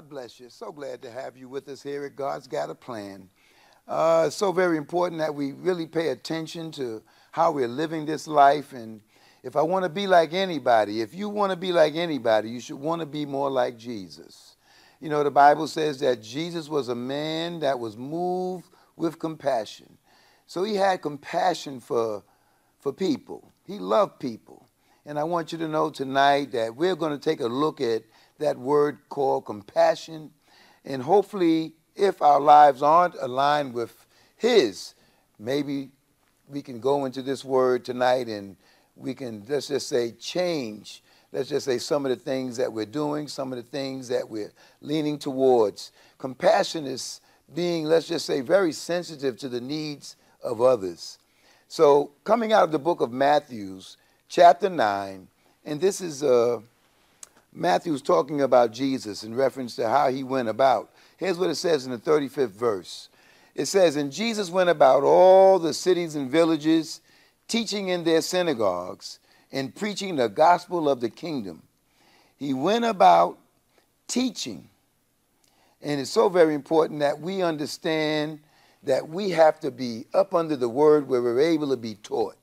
God bless you. So glad to have you with us here at God's Got a Plan. It's so very important that we really pay attention to how we're living this life. And if I want to be like anybody, if you want to be like anybody, you should want to be more like Jesus. You know, the Bible says that Jesus was a man that was moved with compassion. So he had compassion for people. He loved people. And I want you to know tonight that we're going to take a look at that word called compassion. And hopefully, if our lives aren't aligned with his, maybe we can go into this word tonight and we can, let's just say, change. Let's just say some of the things that we're doing, some of the things that we're leaning towards. Compassion is being, let's just say, very sensitive to the needs of others. So coming out of the book of Matthew, chapter 9, and this is Matthew's talking about Jesus in reference to how he went about. Here's what it says in the 35th verse. It says, "And Jesus went about all the cities and villages, teaching in their synagogues and preaching the gospel of the kingdom." He went about teaching. And it's so very important that we understand that we have to be up under the word where we're able to be taught.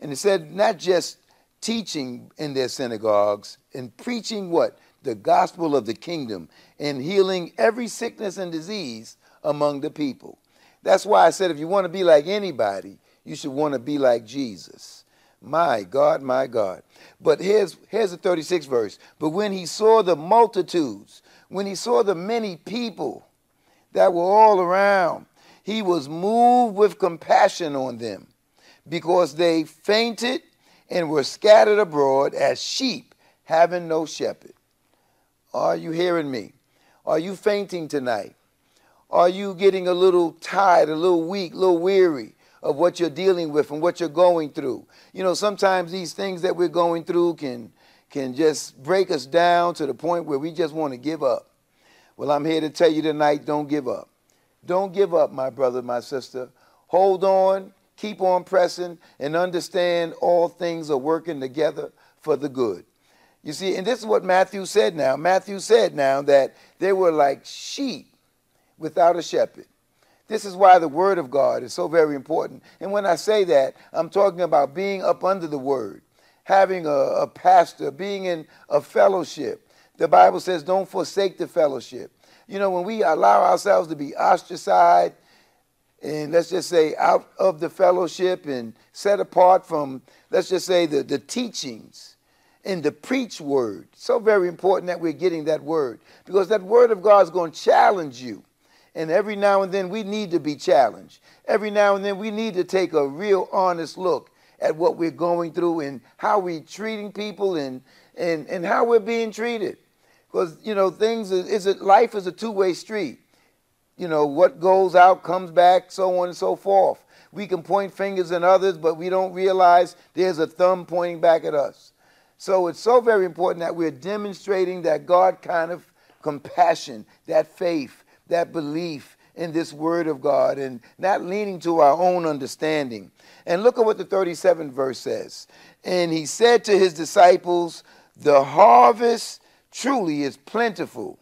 And it said not just teaching in their synagogues and preaching what? The gospel of the kingdom and healing every sickness and disease among the people. That's why I said if you want to be like anybody, you should want to be like Jesus. My God, my God. But here's the 36th verse. "But when he saw the multitudes," when he saw the many people that were all around, "he was moved with compassion on them because they fainted and were scattered abroad as sheep having no shepherd." Are you hearing me? Are you fainting tonight? Are you getting a little tired, a little weak, a little weary of what you're dealing with and what you're going through? You know, sometimes these things that we're going through can just break us down to the point where we just want to give up. Well, I'm here to tell you tonight, don't give up. Don't give up, my brother, my sister. Hold on, keep on pressing, and understand all things are working together for the good. You see, and this is what Matthew said now. Matthew said now that they were like sheep without a shepherd. This is why the word of God is so very important. And when I say that, I'm talking about being up under the word, having a pastor, being in a fellowship. The Bible says don't forsake the fellowship. You know, when we allow ourselves to be ostracized and let's just say out of the fellowship and set apart from, let's just say, the teachings, in the preach word. So very important that we're getting that word, because that word of God is going to challenge you. And every now and then we need to be challenged. Every now and then we need to take a real honest look at what we're going through and how we're treating people and how we're being treated. Because, you know, life is a two-way street. You know, what goes out comes back, so on and so forth. We can point fingers at others, but we don't realize there's a thumb pointing back at us. So it's so very important that we're demonstrating that God kind of compassion, that faith, that belief in this word of God, and not leaning to our own understanding. And look at what the 37th verse says. "And he said to his disciples, the harvest truly is plentiful,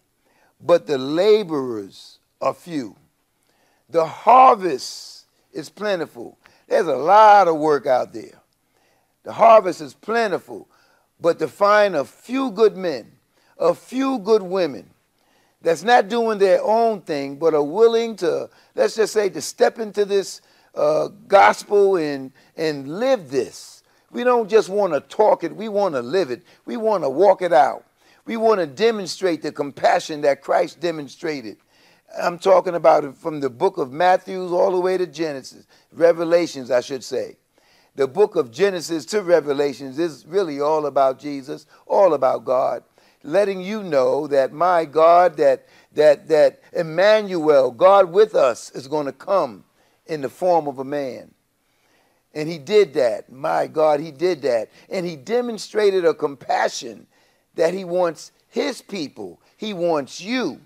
but the laborers are few." The harvest is plentiful. There's a lot of work out there. The harvest is plentiful. But to find a few good men, a few good women that's not doing their own thing, but are willing to, let's just say, to step into this gospel and live this. We don't just want to talk it. We want to live it. We want to walk it out. We want to demonstrate the compassion that Christ demonstrated. I'm talking about it from the book of Matthew all the way to Genesis, Revelations, I should say. The book of Genesis to Revelations is really all about Jesus, all about God, letting you know that, my God, that Emmanuel, God with us, is going to come in the form of a man. And he did that. My God, he did that. And he demonstrated a compassion that he wants his people. He wants you.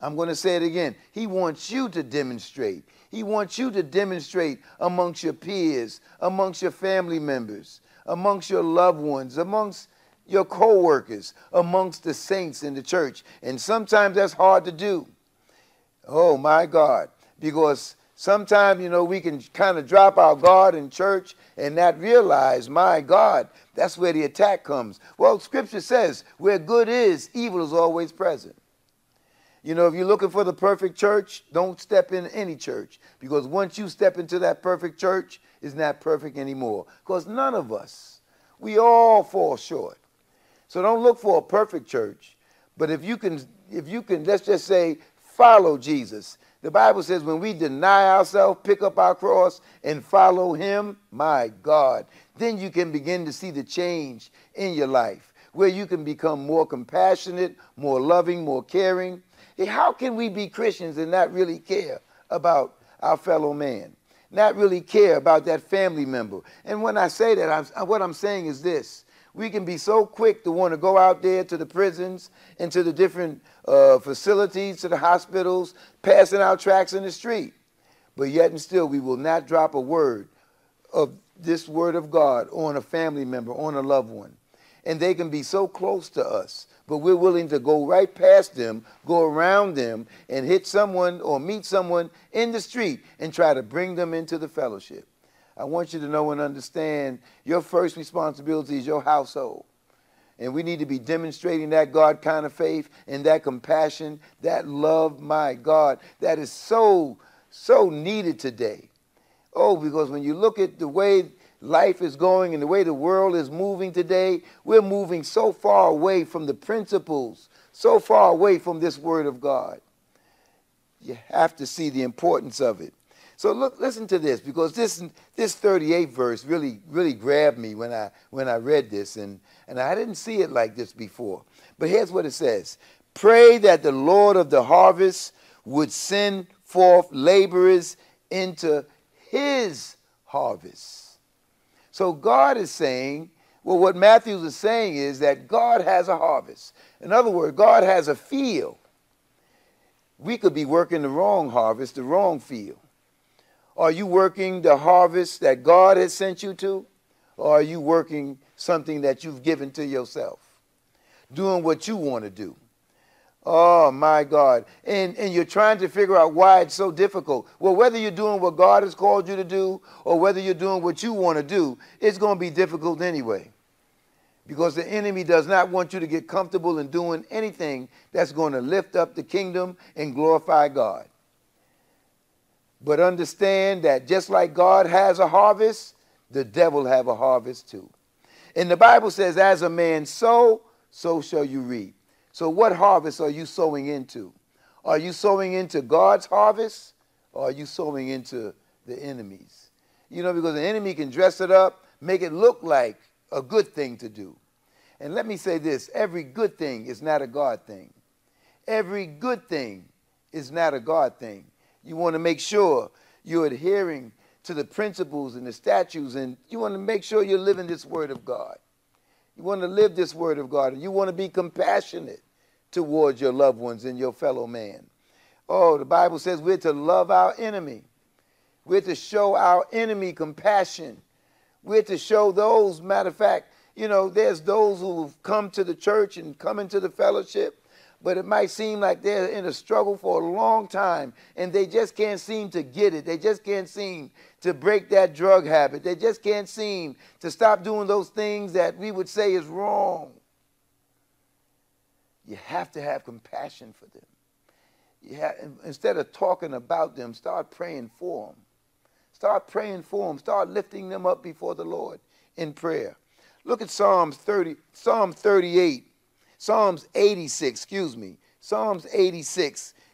I'm going to say it again. He wants you to demonstrate. He wants you to demonstrate amongst your peers, amongst your family members, amongst your loved ones, amongst, your co-workers, amongst the saints in the church. And sometimes that's hard to do. Oh, my God. Because sometimes, you know, we can kind of drop our guard in church and not realize, my God, that's where the attack comes. Well, Scripture says where good is, evil is always present. You know, if you're looking for the perfect church, don't step into any church, because once you step into that perfect church, it's not perfect anymore, because none of us, we all fall short. So don't look for a perfect church, but if you can, let's just say, follow Jesus. The Bible says when we deny ourselves, pick up our cross, and follow him, my God, then you can begin to see the change in your life, where you can become more compassionate, more loving, more caring. How can we be Christians and not really care about our fellow man, not really care about that family member? And when I say that, what I'm saying is this. We can be so quick to want to go out there to the prisons and to the different facilities, to the hospitals, passing out tracts in the street. But yet and still, we will not drop a word of this word of God on a family member, on a loved one. And they can be so close to us, but we're willing to go right past them, go around them, and hit someone or meet someone in the street and try to bring them into the fellowship. I want you to know and understand your first responsibility is your household. And we need to be demonstrating that God kind of faith and that compassion, that love, my God, that is so, so needed today. Oh, because when you look at the way life is going and the way the world is moving today, we're moving so far away from the principles, so far away from this word of God. You have to see the importance of it. So look, listen to this, because this 38th verse really grabbed me when I read this, and I didn't see it like this before. But here's what it says. Pray that the Lord of the harvest would send forth laborers into his harvest. So God is saying, well, what Matthew is saying is that God has a harvest. In other words, God has a field. We could be working the wrong harvest, the wrong field. Are you working the harvest that God has sent you to? Or are you working something that you've given to yourself? Doing what you want to do? Oh, my God. And you're trying to figure out why it's so difficult. Well, whether you're doing what God has called you to do or whether you're doing what you want to do, it's going to be difficult anyway, because the enemy does not want you to get comfortable in doing anything that's going to lift up the kingdom and glorify God. But understand that just like God has a harvest, the devil have a harvest too. And the Bible says, as a man sows, so shall you reap. So what harvest are you sowing into? Are you sowing into God's harvest, or are you sowing into the enemy's? You know, because the enemy can dress it up, make it look like a good thing to do. And let me say this, every good thing is not a God thing. Every good thing is not a God thing. You want to make sure you're adhering to the principles and the statutes, and you want to make sure you're living this word of God. You want to live this word of God, and you want to be compassionate towards your loved ones and your fellow man. Oh, the Bible says we're to love our enemy. We're to show our enemy compassion. We're to show those, matter of fact, you know, there's those who've come to the church and come into the fellowship, but it might seem like they're in a struggle for a long time, and they just can't seem to get it. They just can't seem to break that drug habit. They just can't seem to stop doing those things that we would say is wrong. You have to have compassion for them. Instead of talking about them, start praying for them. Start praying for them. Start lifting them up before the Lord in prayer. Look at Psalms 86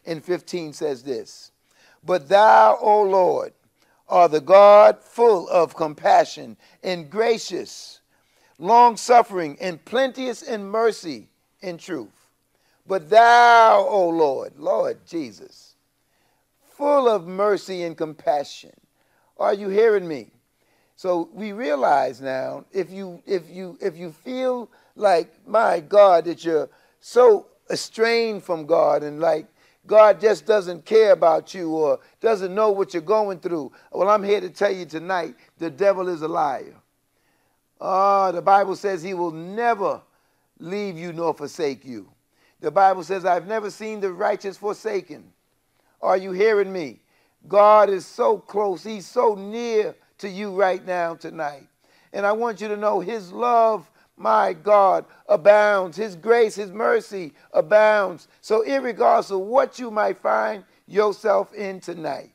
and 15 says this. But thou, O Lord, art the God full of compassion and gracious, long-suffering and plenteous in mercy and truth. But thou, O Lord, Lord Jesus, full of mercy and compassion. Are you hearing me? So we realize now, if you feel like, my God, that you're so estranged from God and like God just doesn't care about you or doesn't know what you're going through, well, I'm here to tell you tonight, the devil is a liar. The Bible says he will never leave you nor forsake you. The Bible says, I've never seen the righteous forsaken. Are you hearing me? God is so close. He's so near to you right now tonight. And I want you to know his love, my God, abounds. His grace, his mercy abounds. So irregardless of what you might find yourself in tonight,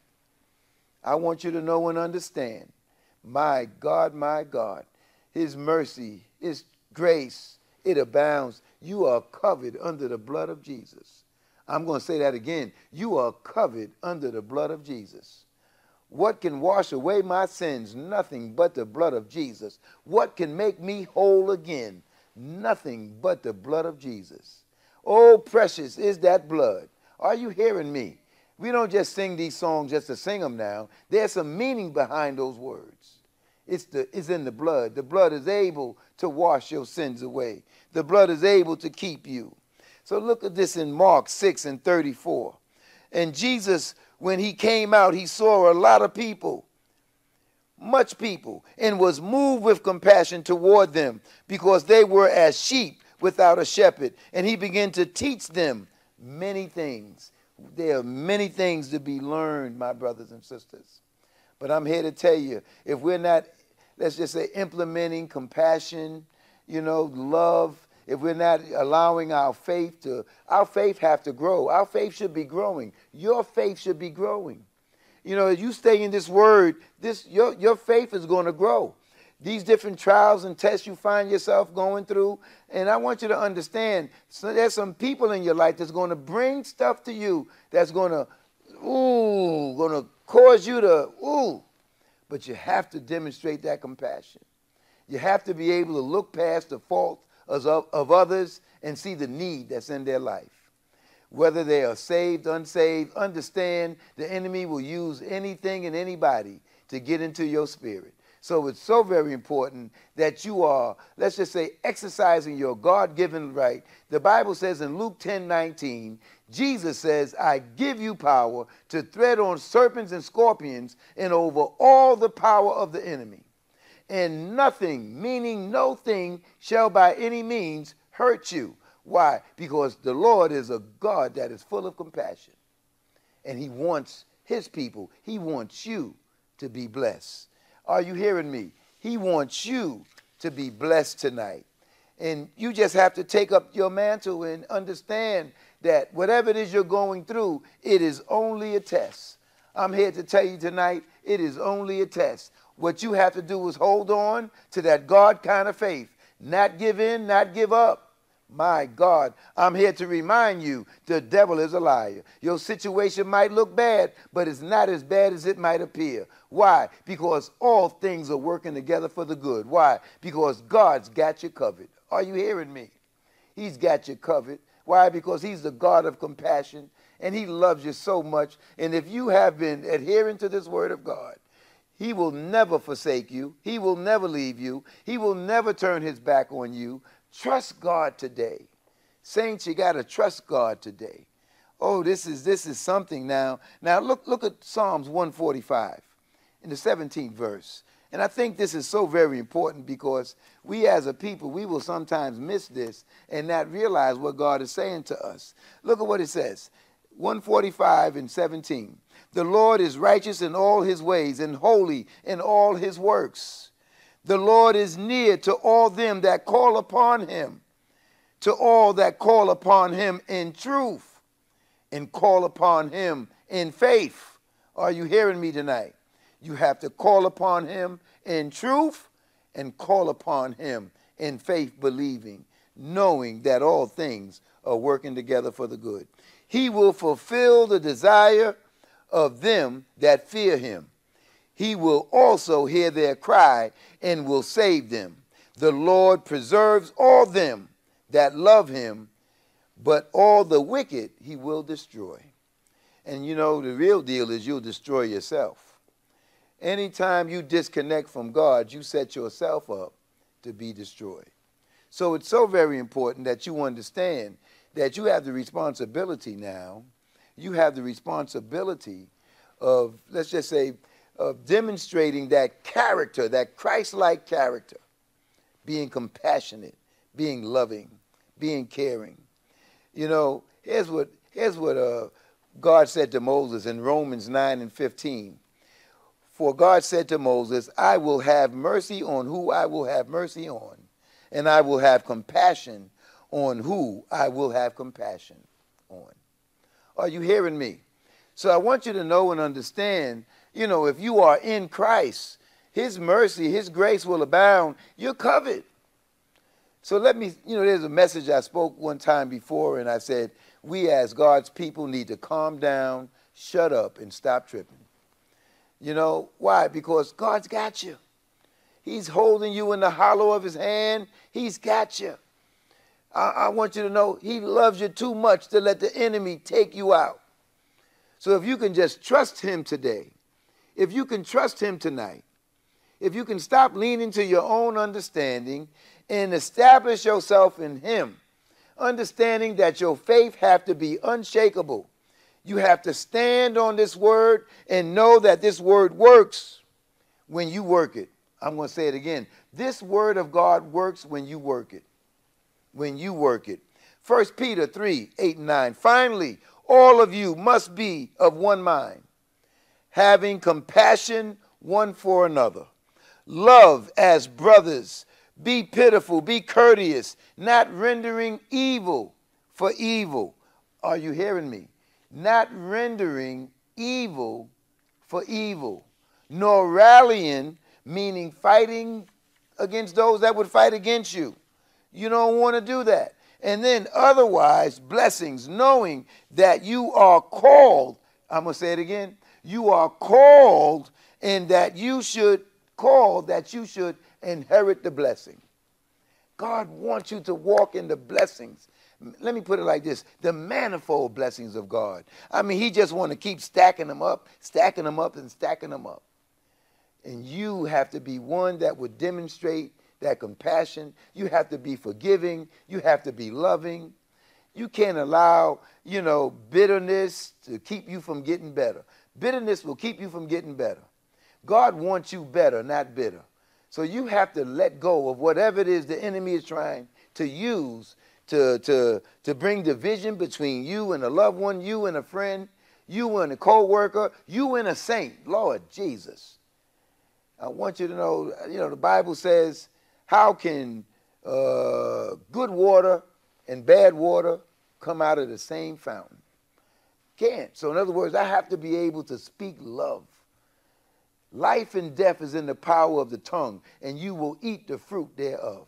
I want you to know and understand, my God, his mercy, his grace, it abounds. You are covered under the blood of Jesus. I'm going to say that again. You are covered under the blood of Jesus. What can wash away my sins? Nothing but the blood of Jesus. What can make me whole again? Nothing but the blood of Jesus. Oh, precious is that blood. Are you hearing me? We don't just sing these songs just to sing them now. There's some meaning behind those words. It's in the blood. The blood is able to wash your sins away. The blood is able to keep you. So look at this in Mark 6:34. And Jesus, when he came out, he saw a lot of people, much people, and was moved with compassion toward them because they were as sheep without a shepherd. And he began to teach them many things. There are many things to be learned, my brothers and sisters. But I'm here to tell you, if we're not, let's just say, implementing compassion, you know, love, if we're not allowing our faith have to grow. Our faith should be growing. Your faith should be growing. You know, as you stay in this word, your faith is going to grow. These different trials and tests you find yourself going through, and I want you to understand, so there's some people in your life that's going to bring stuff to you that's going to, going to cause you to, but you have to demonstrate that compassion. You have to be able to look past the fault of others and see the need that's in their life. Whether they are saved, unsaved, understand the enemy will use anything and anybody to get into your spirit. So it's so very important that you are, let's just say, exercising your God-given right. The Bible says in Luke 10:19, Jesus says, I give you power to tread on serpents and scorpions and over all the power of the enemy. And nothing, meaning no thing, shall by any means hurt you. Why? Because the Lord is a God that is full of compassion. And he wants his people, he wants you to be blessed. Are you hearing me? He wants you to be blessed tonight. And you just have to take up your mantle and understand that whatever it is you're going through, it is only a test. I'm here to tell you tonight, it is only a test. What you have to do is hold on to that God kind of faith. Not give in, not give up. My God, I'm here to remind you, the devil is a liar. Your situation might look bad, but it's not as bad as it might appear. Why? Because all things are working together for the good. Why? Because God's got you covered. Are you hearing me? He's got you covered. Why? Because he's the God of compassion, and he loves you so much. And if you have been adhering to this word of God, he will never forsake you. He will never leave you. He will never turn his back on you. Trust God today. Saints, you got to trust God today. Oh, this is something now. Now look at Psalms 145 in the 17th verse. And I think this is so very important because we as a people, we will sometimes miss this and not realize what God is saying to us. Look at what it says. 145:17. The Lord is righteous in all his ways and holy in all his works. The Lord is near to all them that call upon him, to all that call upon him in truth and call upon him in faith. Are you hearing me tonight? You have to call upon him in truth and call upon him in faith, believing, knowing that all things are working together for the good. He will fulfill the desire of them that fear him. He will also hear their cry and will save them. The Lord preserves all them that love him, but all the wicked he will destroy. And you know, the real deal is you'll destroy yourself. Anytime you disconnect from God, you set yourself up to be destroyed. So it's so very important that you understand that you have the responsibility now. You have the responsibility of, let's just say, of demonstrating that character, that Christ-like character, being compassionate, being loving, being caring. You know, here's what God said to Moses in Romans 9:15. For God said to Moses, I will have mercy on who I will have mercy on, and I will have compassion on who I will have compassion on. Are you hearing me? So I want you to know and understand, you know, if you are in Christ, his mercy, his grace will abound. You're covered. So let me, you know, there's a message I spoke one time before, and I said, we as God's people need to calm down, shut up, and stop tripping. You know, why? Because God's got you. He's holding you in the hollow of his hand. He's got you. I want you to know he loves you too much to let the enemy take you out. So if you can just trust him today, if you can trust him tonight, if you can stop leaning to your own understanding and establish yourself in him, understanding that your faith have to be unshakable. You have to stand on this word and know that this word works when you work it. I'm going to say it again. This word of God works when you work it. When you work it. 1 Peter 3:8-9. Finally, all of you must be of one mind, having compassion one for another. Love as brothers. Be pitiful, be courteous, not rendering evil for evil. Are you hearing me? Not rendering evil for evil, nor rallying, meaning fighting against those that would fight against you. You don't want to do that. And then otherwise, blessings, knowing that you are called, I'm going to say it again, you are called and that you should call, that you should inherit the blessing. God wants you to walk in the blessings. Let me put it like this, the manifold blessings of God. I mean, he just wants to keep stacking them up, and stacking them up. And you have to be one that would demonstrate that compassion. You have to be forgiving. You have to be loving. You can't allow, you know, bitterness to keep you from getting better. Bitterness will keep you from getting better. God wants you better, not bitter. So you have to let go of whatever it is the enemy is trying to use to bring division between you and a loved one, you and a friend, you and a co-worker, you and a saint. Lord Jesus, I want you to know, you know, the Bible says, how can good water and bad water come out of the same fountain? Can't. So in other words, I have to be able to speak love. Life and death is in the power of the tongue, and you will eat the fruit thereof.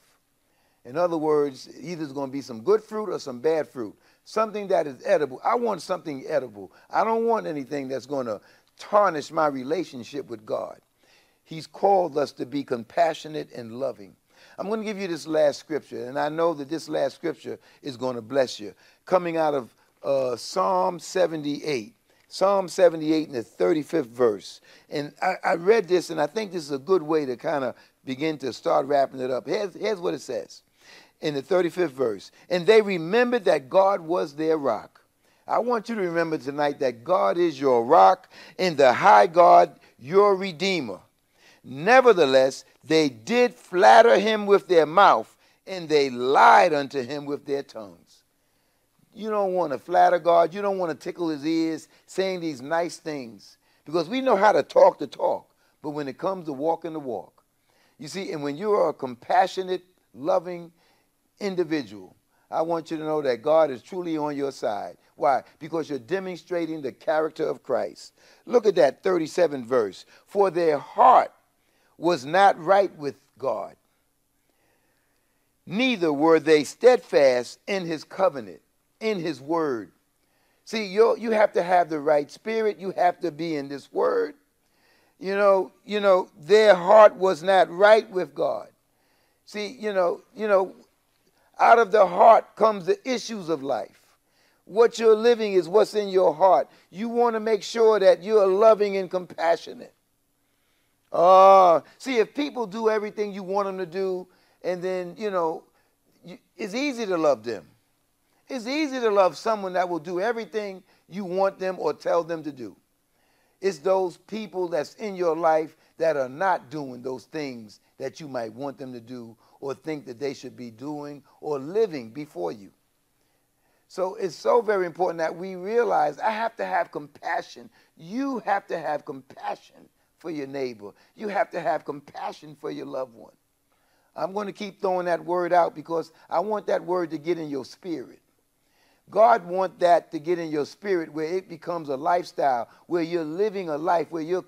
In other words, either it's going to be some good fruit or some bad fruit, something that is edible. I want something edible. I don't want anything that's going to tarnish my relationship with God. He's called us to be compassionate and loving. I'm going to give you this last scripture, and I know that this last scripture is going to bless you. Coming out of Psalm 78. Psalm 78 in the 35th verse. And I read this, and I think this is a good way to kind of begin to start wrapping it up. Here's what it says in the 35th verse. And they remembered that God was their rock. I want you to remember tonight that God is your rock and the high God, your redeemer. Nevertheless, they did flatter him with their mouth, and they lied unto him with their tongues. You don't want to flatter God. You don't want to tickle his ears saying these nice things, because we know how to talk, but when it comes to walk, you see, and when you are a compassionate, loving individual, I want you to know that God is truly on your side. Why? Because you're demonstrating the character of Christ. Look at that 37th verse. For their heart was not right with God. Neither were they steadfast in his covenant, in his word. See, you have to have the right spirit. You have to be in this word. You know, their heart was not right with God. See, you know, out of the heart comes the issues of life. What you're living is what's in your heart. You want to make sure that you're loving and compassionate. See, if people do everything you want them to do, and then, you know, it's easy to love them. It's easy to love someone that will do everything you want them or tell them to do. It's those people that's in your life that are not doing those things that you might want them to do or think that they should be doing or living before you. So it's so very important that we realize I have to have compassion. You have to have compassion for your neighbor. You have to have compassion for your loved one. I'm going to keep throwing that word out because I want that word to get in your spirit. God wants that to get in your spirit where it becomes a lifestyle, where you're living a life, where you're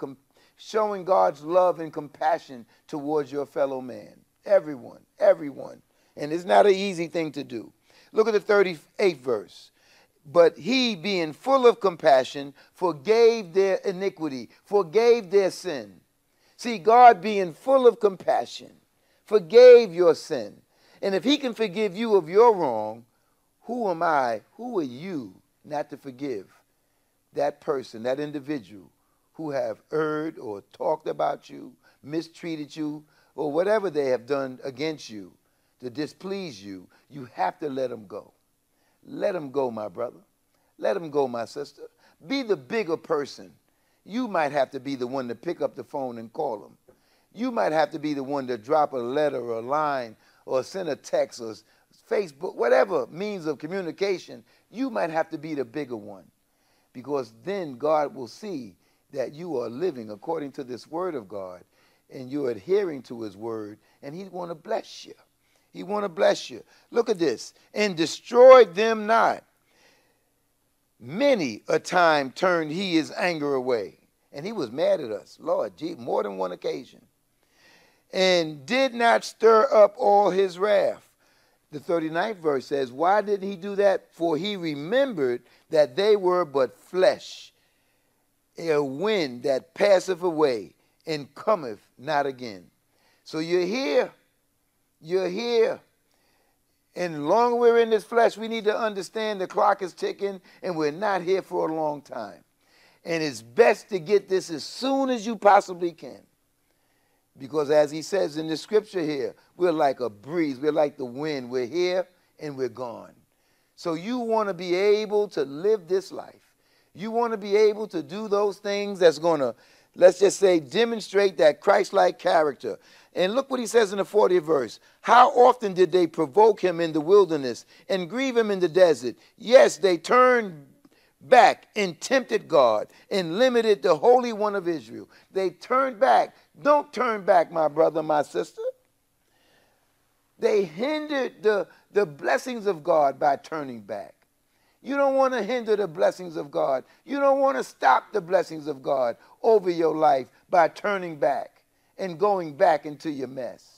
showing God's love and compassion towards your fellow man. Everyone, everyone. And it's not an easy thing to do. Look at the 38th verse. But he, being full of compassion, forgave their iniquity, forgave their sin. See, God being full of compassion forgave your sin. And if he can forgive you of your wrong, who am I, who are you not to forgive that person, that individual who have erred or talked about you, mistreated you, or whatever they have done against you to displease you? You have to let them go. Let them go, my brother. Let them go, my sister. Be the bigger person. You might have to be the one to pick up the phone and call them. You might have to be the one to drop a letter or a line or send a text or Facebook, whatever means of communication. You might have to be the bigger one, because then God will see that you are living according to this word of God and you're adhering to his word, and he's going to bless you. He want to bless you. Look at this. And destroyed them not. Many a time turned he his anger away. And he was mad at us, Lord, gee, more than one occasion. And did not stir up all his wrath. The 39th verse says, why did he do that? For he remembered that they were but flesh, a wind that passeth away and cometh not again. So you're here. You're here. And long we're in this flesh, we need to understand the clock is ticking and we're not here for a long time. And it's best to get this as soon as you possibly can. Because as he says in the scripture here, we're like a breeze. We're like the wind. We're here and we're gone. So you want to be able to live this life. You want to be able to do those things that's going to, let's just say, demonstrate that Christ-like character. And look what he says in the 40th verse. How often did they provoke him in the wilderness and grieve him in the desert? Yes, they turned back and tempted God and limited the Holy One of Israel. They turned back. Don't turn back, my brother, my sister. They hindered the blessings of God by turning back. You don't want to hinder the blessings of God. You don't want to stop the blessings of God over your life by turning back and going back into your mess.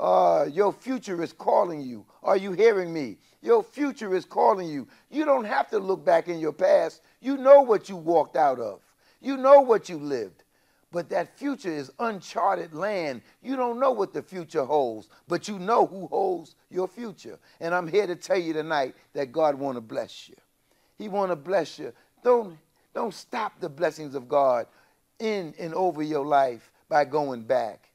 Your future is calling you. Are you hearing me? Your future is calling you. You don't have to look back in your past. You know what you walked out of. You know what you lived. But that future is uncharted land. You don't know what the future holds, but you know who holds your future. And I'm here to tell you tonight that God want to bless you. He want to bless you. Don't stop the blessings of God in and over your life by going back.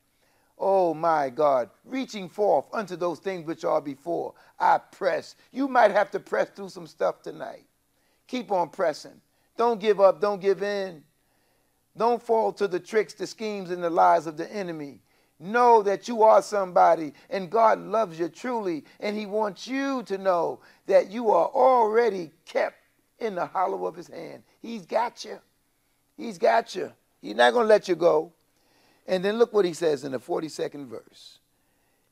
Oh, my God, reaching forth unto those things which are before, I press. You might have to press through some stuff tonight. Keep on pressing. Don't give up. Don't give in. Don't fall to the tricks, the schemes, and the lies of the enemy. Know that you are somebody, and God loves you truly, and he wants you to know that you are already kept in the hollow of his hand. He's got you. He's got you. He's not going to let you go. And then look what he says in the 42nd verse.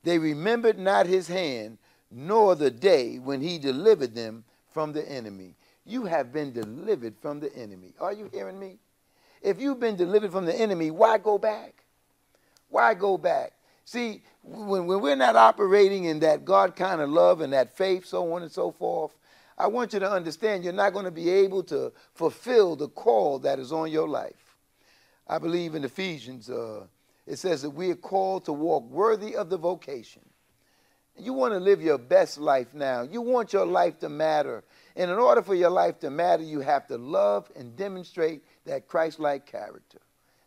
They remembered not his hand, nor the day when he delivered them from the enemy. You have been delivered from the enemy. Are you hearing me? If you've been delivered from the enemy, why go back? Why go back? See, when we're not operating in that God kind of love and that faith, so on and so forth, I want you to understand you're not going to be able to fulfill the call that is on your life. I believe in Ephesians, it says that we are called to walk worthy of the vocation. You want to live your best life now. You want your life to matter. And in order for your life to matter, you have to love and demonstrate that Christ-like character.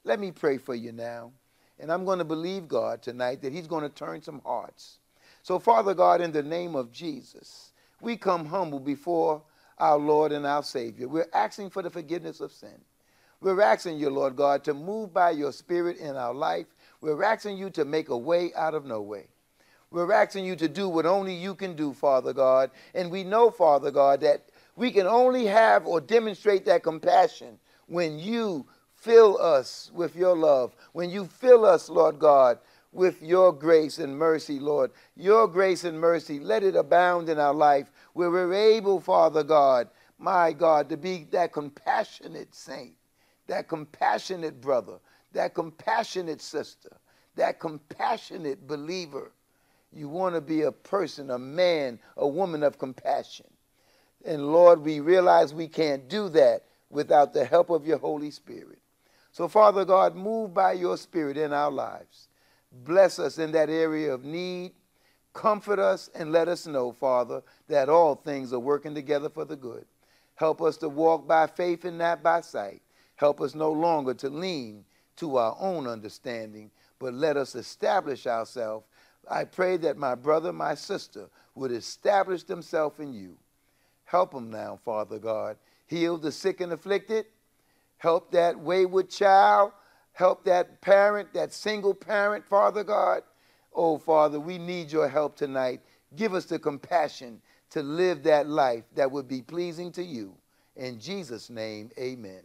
Let me pray for you now. And I'm going to believe God tonight that he's going to turn some hearts. So, Father God, in the name of Jesus, we come humble before our Lord and our Savior. We're asking for the forgiveness of sin. We're asking you, Lord God, to move by your spirit in our life. We're asking you to make a way out of no way. We're asking you to do what only you can do, Father God. And we know, Father God, that we can only have or demonstrate that compassion when you fill us with your love, when you fill us, Lord God, with your grace and mercy, Lord. Your grace and mercy, let it abound in our life where we're able, Father God, my God, to be that compassionate saint, that compassionate brother, that compassionate sister, that compassionate believer. You want to be a person, a man, a woman of compassion. And Lord, we realize we can't do that without the help of your Holy Spirit. So Father God, move by your Spirit in our lives. Bless us in that area of need. Comfort us and let us know, Father, that all things are working together for the good. Help us to walk by faith and not by sight. Help us no longer to lean to our own understanding, but let us establish ourselves. I pray that my brother, my sister, would establish themselves in you. Help them now, Father God. Heal the sick and afflicted. Help that wayward child. Help that parent, that single parent, Father God. Oh, Father, we need your help tonight. Give us the compassion to live that life that would be pleasing to you. In Jesus' name, amen.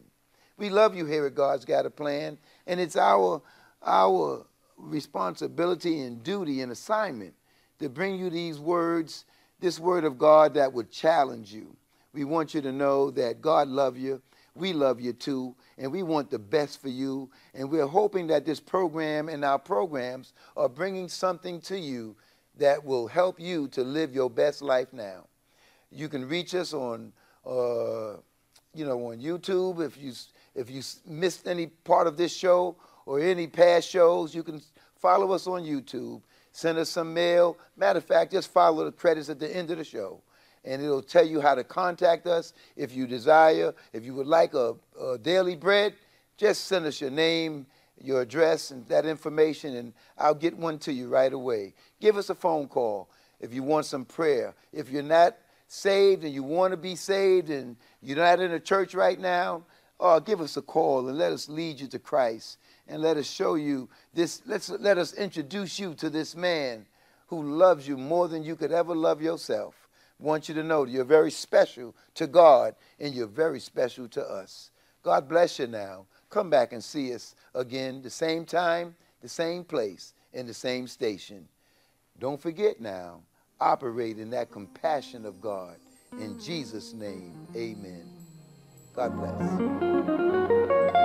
We love you here at God's Got a Plan, and it's our responsibility and duty and assignment to bring you these words, this word of God that would challenge you. We want you to know that God loves you. We love you too. And we want the best for you. And we're hoping that this program and our programs are bringing something to you that will help you to live your best life now. You can reach us on, on YouTube. If you missed any part of this show or any past shows, you can follow us on YouTube. Send us some mail. Matter of fact, just follow the credits at the end of the show, and it'll tell you how to contact us if you desire. If you would like a daily bread, just send us your name, your address, and that information, and I'll get one to you right away. Give us a phone call if you want some prayer. If you're not saved and you want to be saved and you're not in a church right now, give us a call and let us lead you to Christ. And let us show you this, let us introduce you to this man who loves you more than you could ever love yourself. I want you to know that you're very special to God and you're very special to us. God bless you now. Come back and see us again, the same time, the same place, and the same station. Don't forget now, operate in that compassion of God. In Jesus' name, amen. God bless.